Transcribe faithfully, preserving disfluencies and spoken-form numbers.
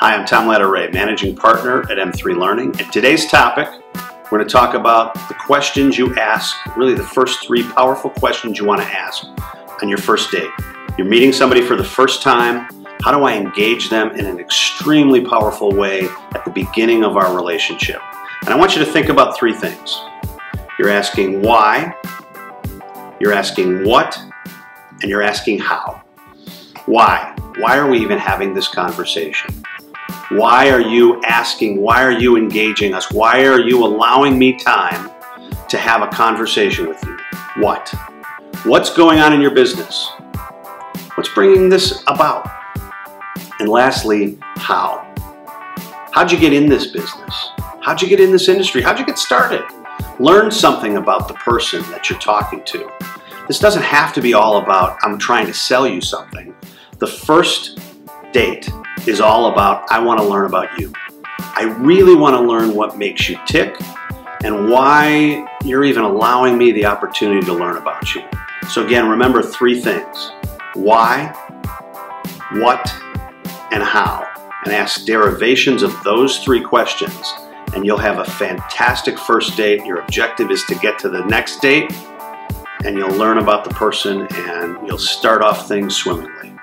Hi, I'm Tom Latourette, Managing Partner at M three Learning. And today's topic, we're going to talk about the questions you ask, really the first three powerful questions you want to ask on your first date. You're meeting somebody for the first time. How do I engage them in an extremely powerful way at the beginning of our relationship? And I want you to think about three things. You're asking why, you're asking what, and you're asking how. Why? Why are we even having this conversation? Why are you asking? Why are you engaging us? Why are you allowing me time to have a conversation with you? What? What's going on in your business? What's bringing this about? And lastly, how? How'd you get in this business? How'd you get in this industry? How'd you get started? Learn something about the person that you're talking to. This doesn't have to be all about, I'm trying to sell you something. The first date is all about, I want to learn about you. I really want to learn what makes you tick and why you're even allowing me the opportunity to learn about you. So again, remember three things: why, what, and how. And ask derivations of those three questions, and you'll have a fantastic first date. Your objective is to get to the next date, and you'll learn about the person, and you'll start off things swimmingly.